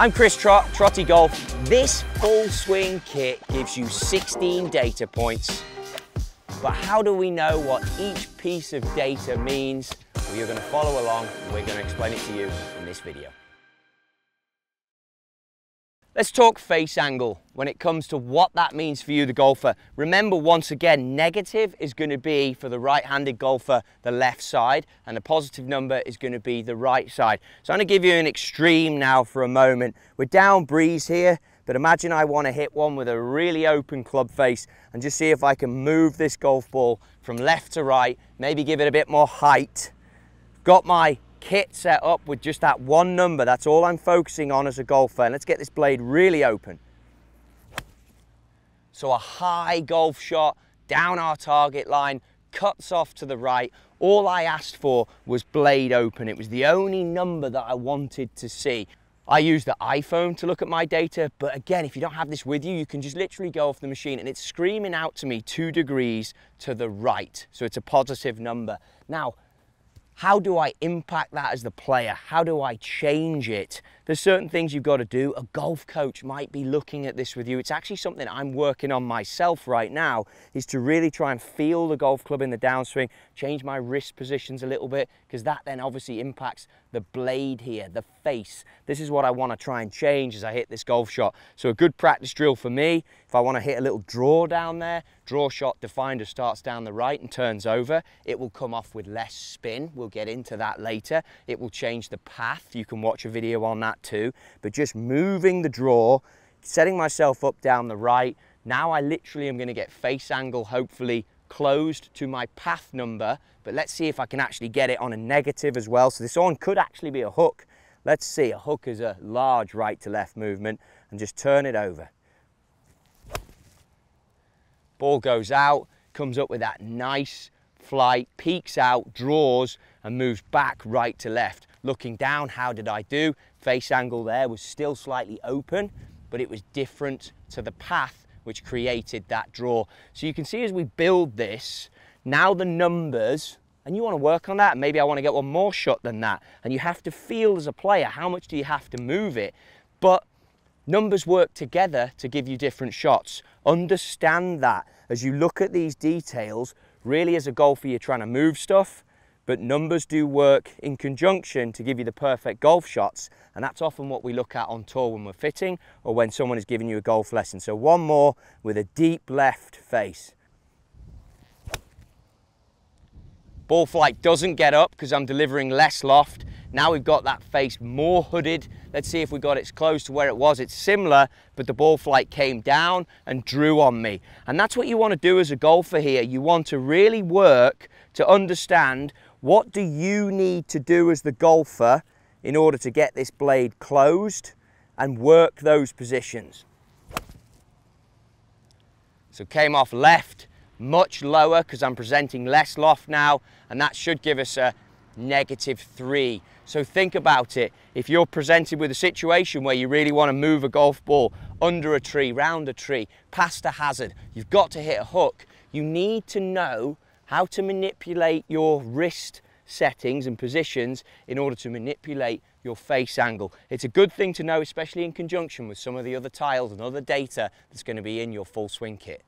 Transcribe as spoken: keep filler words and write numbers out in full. I'm Chris Trott, Trottie Golf. This full swing kit gives you sixteen data points. But how do we know what each piece of data means? Well, you're going to follow along and we're going to explain it to you in this video. Let's talk face angle when it comes to what that means for you, the golfer. Remember, once again, negative is going to be for the right-handed golfer, the left side, and the positive number is going to be the right side. So I'm going to give you an extreme now for a moment. We're down breeze here, but imagine I want to hit one with a really open club face and just see if I can move this golf ball from left to right, maybe give it a bit more height. Got my kit set up with just that one number. That's all I'm focusing on as a golfer. And let's get this blade really open. So a high golf shot down our target line, cuts off to the right. All I asked for was blade open. It was the only number that I wanted to see. I use the iPhone to look at my data, but again, if you don't have this with you, you can just literally go off the machine and it's screaming out to me two degrees to the right. So it's a positive number. Now, how do I impact that as the player? How do I change it? There's certain things you've got to do. A golf coach might be looking at this with you. It's actually something I'm working on myself right now, is to really try and feel the golf club in the downswing, change my wrist positions a little bit, because that then obviously impacts the blade here, the face. This is what I want to try and change as I hit this golf shot. So a good practice drill for me, if I want to hit a little draw down there, draw shot defined as starts down the right and turns over, it will come off with less spin. We'll get into that later. It will change the path. You can watch a video on that too. But just moving the draw, setting myself up down the right. Now I literally am going to get face angle, hopefully closed to my path number. But let's see if I can actually get it on a negative as well. So this on could actually be a hook. Let's see. A hook is a large right to left movement, and just turn it over. Ball goes out, comes up with that nice flight, peaks out, draws, and moves back right to left. Looking down, how did I do? Face angle there was still slightly open, but it was different to the path which created that draw. So you can see as we build this, now the numbers, and you want to work on that, and maybe I want to get one more shot than that, and you have to feel as a player, how much do you have to move it? But numbers work together to give you different shots. Understand that as you look at these details. Really, as a golfer, you're trying to move stuff, but numbers do work in conjunction to give you the perfect golf shots. And that's often what we look at on tour when we're fitting or when someone is giving you a golf lesson. So one more with a deep left face. Ball flight doesn't get up because I'm delivering less loft. Now we've got that face more hooded. Let's see if we got it close to where it was. It's similar, but the ball flight came down and drew on me. And that's what you want to do as a golfer here. You want to really work to understand, what do you need to do as the golfer in order to get this blade closed and work those positions. So came off left, much lower because I'm presenting less loft now, and that should give us a negative three. So think about it. If you're presented with a situation where you really want to move a golf ball under a tree, round a tree, past a hazard, you've got to hit a hook. You need to know how to manipulate your wrist settings and positions in order to manipulate your face angle. It's a good thing to know, especially in conjunction with some of the other tiles and other data that's going to be in your full swing kit.